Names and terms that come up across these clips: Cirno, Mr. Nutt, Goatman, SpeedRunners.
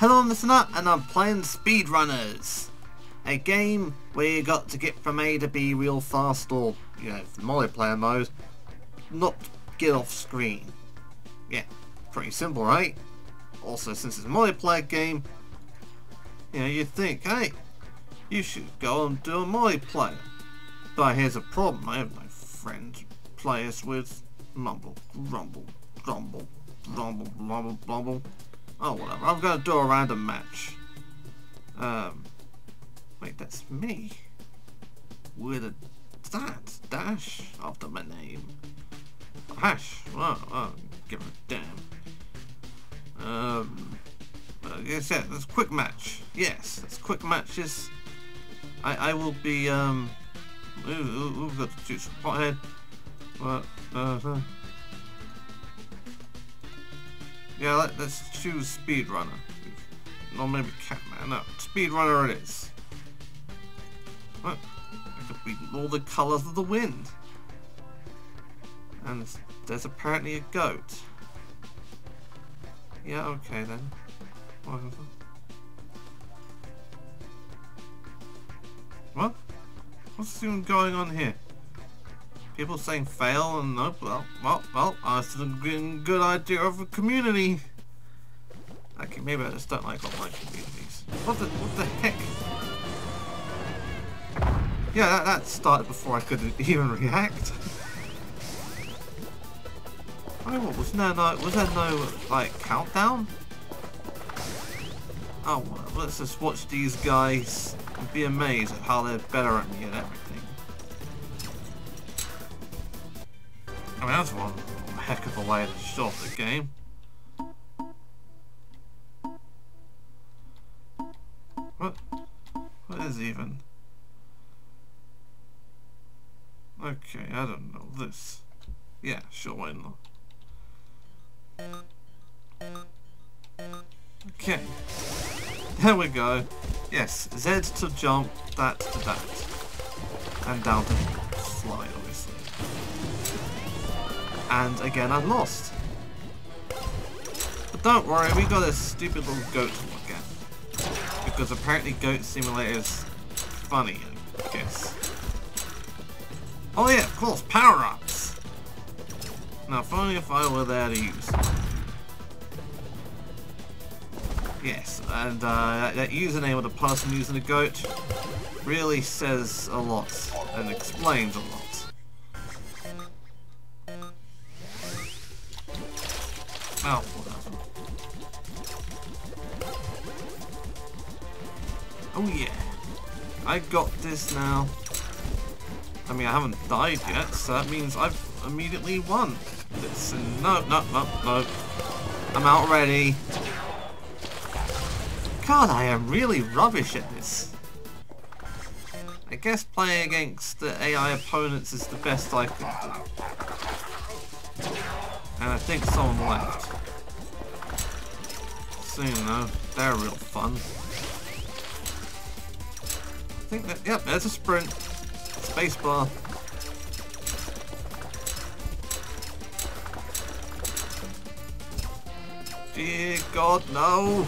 Hello, I'm Nut, and I'm playing SpeedRunners, a game where you got to get from A to B real fast, or, you know, multiplayer mode, not get off screen. Yeah, pretty simple, right? Also, since it's a multiplayer game, you know, you'd think, hey, you should go and do a multiplayer. But here's a problem, I have no friends play us with mumble, rumble, grumble, rumble, rumble, blumble. Oh, whatever. I'm going to do a random match. Wait, that's me. With that dash after my name. A hash. Oh, give a damn. Yeah, that's a quick match. Yes, that's quick matches. I will be, we've got to do some pothead. Yeah, let's choose Speedrunner. Or maybe Catman. No, Speedrunner it is. What? I could be all the colours of the wind. And there's apparently a goat. Yeah, okay then. Whatever. What? What's even going on here? People saying fail and nope, well, that's a good idea of a community. Okay, maybe I just don't like online communities. What the heck? Yeah, that started before I could even react. Oh, what was there no, like, countdown? Oh, well, let's just watch these guys and be amazed at how they're better at me and everything. I mean, that's one heck of a way to start the game. What? What is even? Okay, I don't know this. Yeah, sure, why not? Okay. There we go. Yes, Z to jump, that to that. And down to slide, obviously. And again, I've lost. But don't worry, we got a stupid little goat to look at. Because apparently Goat Simulator is funny, I guess. Oh yeah, of course, power-ups! Now, if only if I were there to use them. Yes, and that username of the person using the goat really says a lot and explains a lot. Oh, whatever. Oh yeah, I got this now. I mean, I haven't died yet, so that means I've immediately won this. And no. I'm out already. God, I am really rubbish at this. I guess playing against the AI opponents is the best I could do. And I think someone left. Soon though, they're real fun. I think that, yep, there's a sprint. Spacebar. Dear God, no!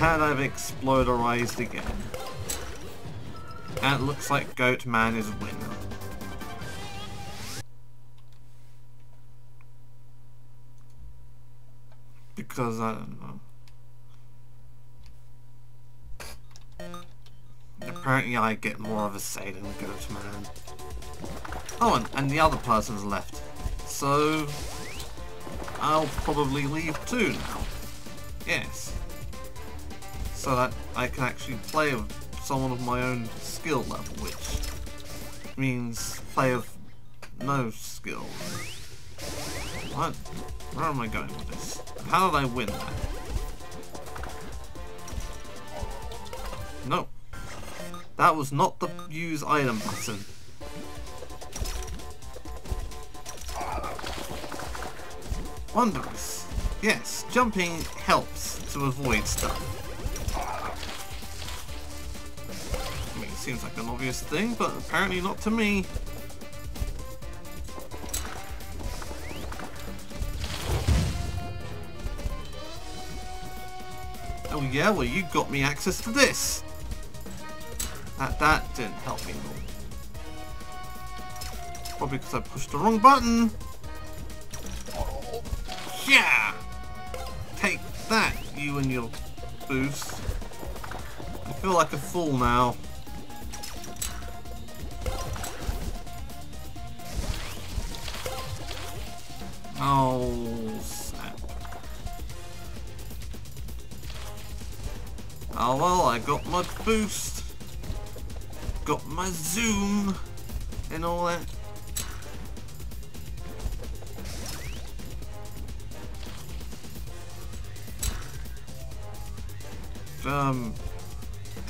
And I've exploderized again. And it looks like Goatman is winning. Because I don't know. Apparently I get more of a say than the Goatman. Oh, and the other person's left. So I'll probably leave too now. Yes. So that I can actually play with someone of my own skill level, which means play of no skill. What? Where am I going with this? How did I win that? No. That was not the use item button. Wondrous. Yes, jumping helps to avoid stuff. I mean, it seems like an obvious thing, but apparently not to me. Oh yeah, well you got me access to this. That didn't help me at all. Probably because I pushed the wrong button. Oh, yeah! Take that, you and your boost. I feel like a fool now. Oh, snap. Oh well, I got my boost. Got my zoom and all that.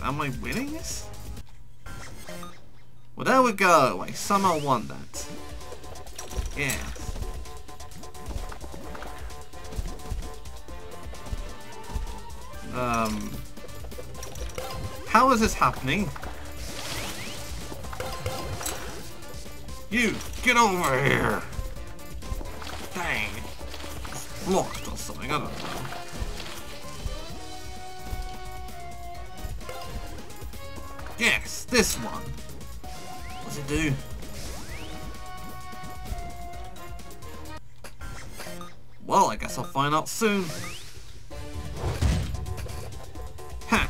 Am I winning this? Well, there we go. I somehow won that. Yeah. How is this happening? You, get over here! Dang. It's blocked or something, I don't know. Yes, this one. What does it do? Well, I guess I'll find out soon. Ha!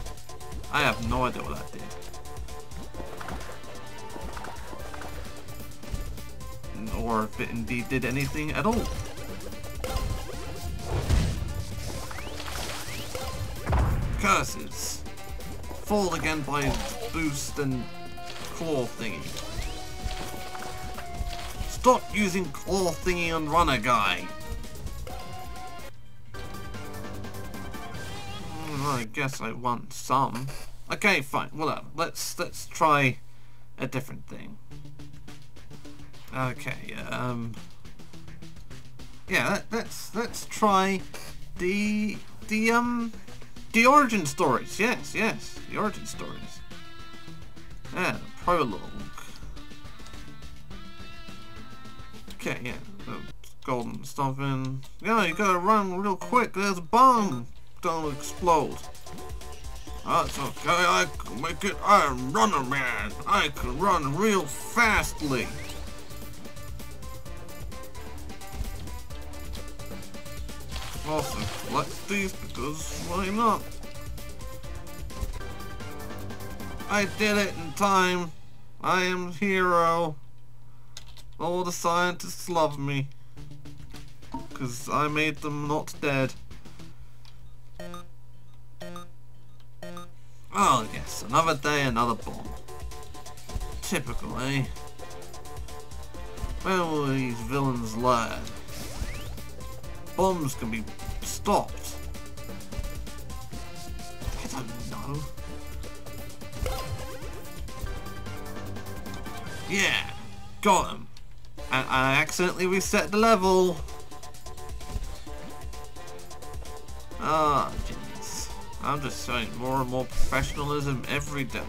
I have no idea what that did. Or if it indeed did anything at all. Curses. Fall again by boost and claw thingy. Stop using claw thingy on runner guy. I guess I want some. Okay, fine. Well, let's try a different thing. Okay, yeah, let's try the origin stories. Yes, the origin stories. Yeah, the prologue. Okay, yeah, the golden stuff in. Yeah, you gotta run real quick. There's a bomb. Don't explode. That's okay. I can make it. I am runner man. I can run real fastly. Also collect these because why not? I did it in time. I am a hero. All the scientists love me because I made them not dead. Oh yes, another day, another bomb. Typical, eh? Where will these villains learn? Bombs can be stopped. I don't know. Yeah, got him. And I accidentally reset the level. Ah, genius. I'm just showing more and more professionalism every day.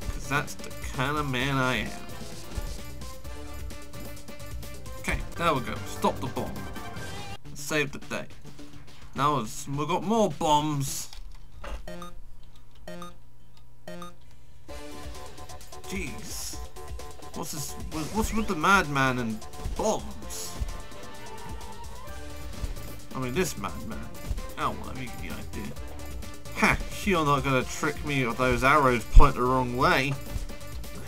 Because that's the kind of man I am. Okay, there we go. Stop the bomb. Save the day. Now we've got more bombs. Jeez, what's this? What's with the madman and bombs? I mean, this madman. Oh, well, I mean, the idea. Ha! You're not gonna trick me with those arrows point the wrong way.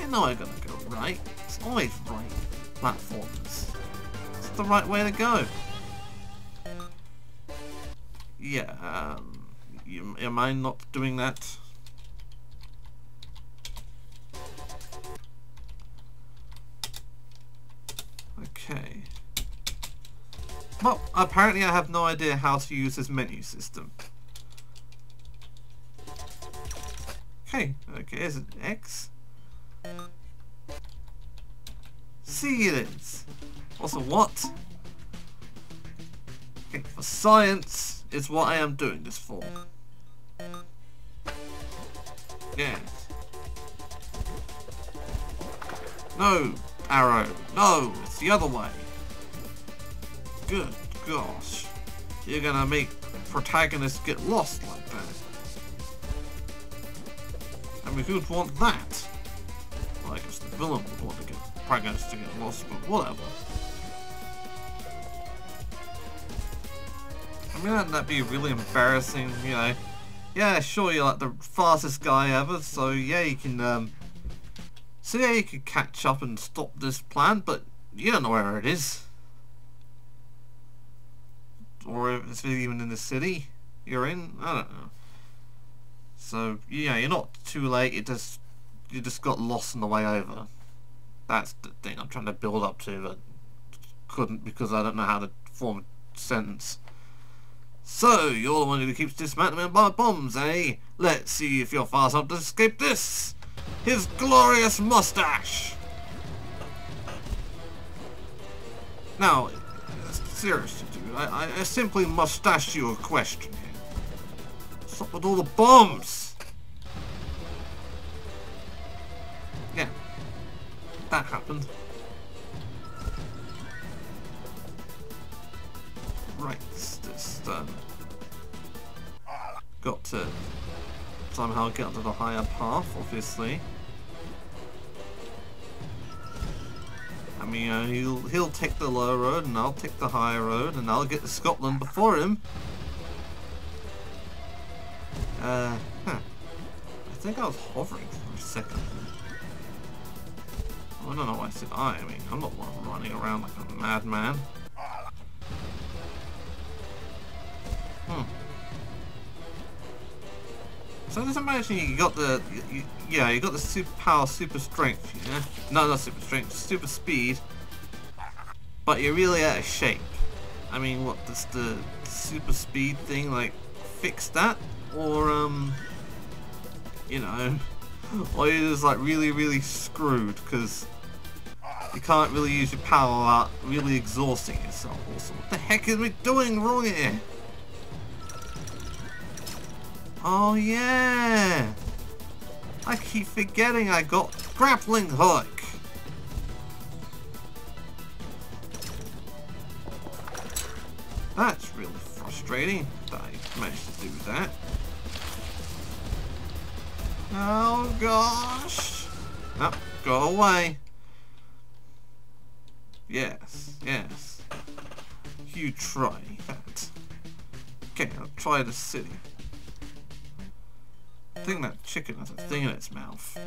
I know I'm gonna go right. It's always right. Platforms. It's the right way to go. Yeah, am I not doing that? Okay. Well, apparently I have no idea how to use this menu system. Okay, is it X? C it is. Also what? Okay, for science. It's what I am doing this for. Yes. No, arrow. No, it's the other way. Good gosh. You're gonna make protagonists get lost like that. I mean, who'd want that? Well, I guess the villain would want to get protagonists to get lost, but whatever. I mean, wouldn't that be really embarrassing, you know? Yeah, sure, you're like the fastest guy ever, so yeah, you can, so yeah, you can catch up and stop this plan, but you don't know where it is. Or if it's even in the city you're in, I don't know. So, yeah, you're not too late, you just got lost on the way over. That's the thing I'm trying to build up to, but couldn't because I don't know how to form a sentence. So, you're the one who keeps dismantling them by bombs, eh? Let's see if you're fast enough to escape this! His glorious mustache! Now, seriously, dude, I simply mustached you a question here. Stop with all the bombs! Yeah. That happened. Right, just got to somehow get onto the higher path, obviously. I mean, you know, he'll take the lower road, and I'll take the higher road, and I'll get to Scotland before him. I think I was hovering for a second. I don't know why I said I mean, I'm not running around like a madman. So just imagine you got the, you got the super power, super strength, you know? No, not super strength, super speed. But you're really out of shape. I mean, what does the super speed thing like fix that, or you know, or you're just like really screwed because you can't really use your power without really exhausting yourself. Also, what the heck is we doing wrong here? Oh yeah! I keep forgetting I got grappling hook! That's really frustrating that I managed to do that. Oh gosh! Oh, go away! Yes, yes. You try that. Okay, I'll try the city. I think that chicken has a thing in its mouth.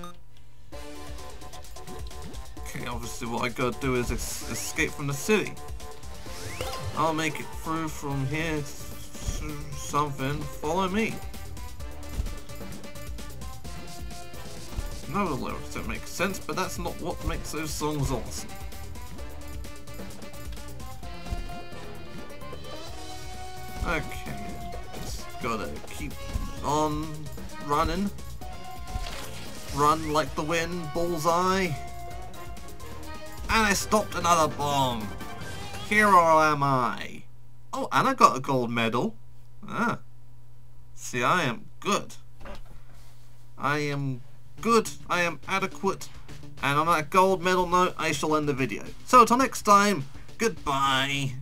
Okay, obviously what I gotta do is escape from the city. I'll make it through from here to something. Follow me. No lyrics don't make sense, but that's not what makes those songs awesome. Okay, just gotta keep on running. Run like the wind, bullseye. And I stopped another bomb. Hero am I. Oh, and I got a gold medal. Ah. See, I am good. I am good. I am adequate. And on that gold medal note, I shall end the video. So, till next time, goodbye.